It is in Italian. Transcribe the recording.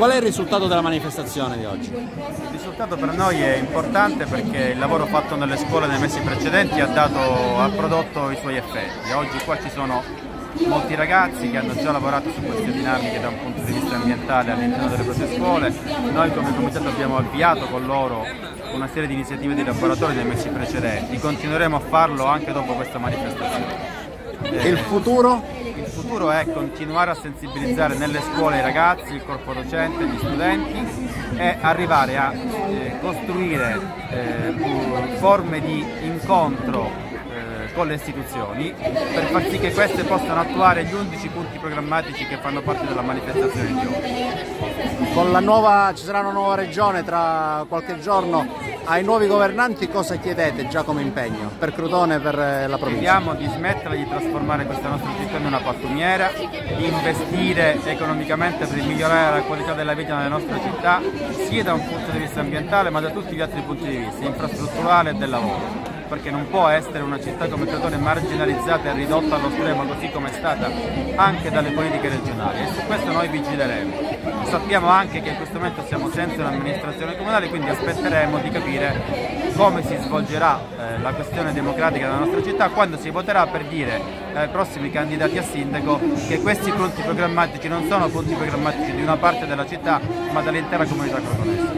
Qual è il risultato della manifestazione di oggi? Il risultato per noi è importante perché il lavoro fatto nelle scuole nei mesi precedenti ha prodotto i suoi effetti. Oggi qua ci sono molti ragazzi che hanno già lavorato su queste dinamiche da un punto di vista ambientale all'interno delle proprie scuole. Noi come comitato abbiamo avviato con loro una serie di iniziative di laboratorio nei mesi precedenti. Continueremo a farlo anche dopo questa manifestazione. Il futuro? Il futuro è continuare a sensibilizzare nelle scuole i ragazzi, il corpo docente, gli studenti e arrivare a costruire forme di incontro con le istituzioni per far sì che queste possano attuare gli 11 punti programmatici che fanno parte della manifestazione di oggi. Con la nuova, ci sarà una nuova regione tra qualche giorno. Ai nuovi governanti cosa chiedete già come impegno per Crotone e per la provincia? Chiediamo di smetterla di trasformare questa nostra città in una pattumiera, di investire economicamente per migliorare la qualità della vita nelle nostre città, sia da un punto di vista ambientale ma da tutti gli altri punti di vista, infrastrutturale e del lavoro. Perché non può essere una città come Crotone marginalizzata e ridotta allo stremo così come è stata anche dalle politiche regionali, e su questo noi vigileremo. Sappiamo anche che in questo momento siamo senza un'amministrazione comunale, quindi aspetteremo di capire come si svolgerà la questione democratica della nostra città quando si voterà, per dire ai prossimi candidati a sindaco che questi punti programmatici non sono punti programmatici di una parte della città ma dell'intera comunità crotonese.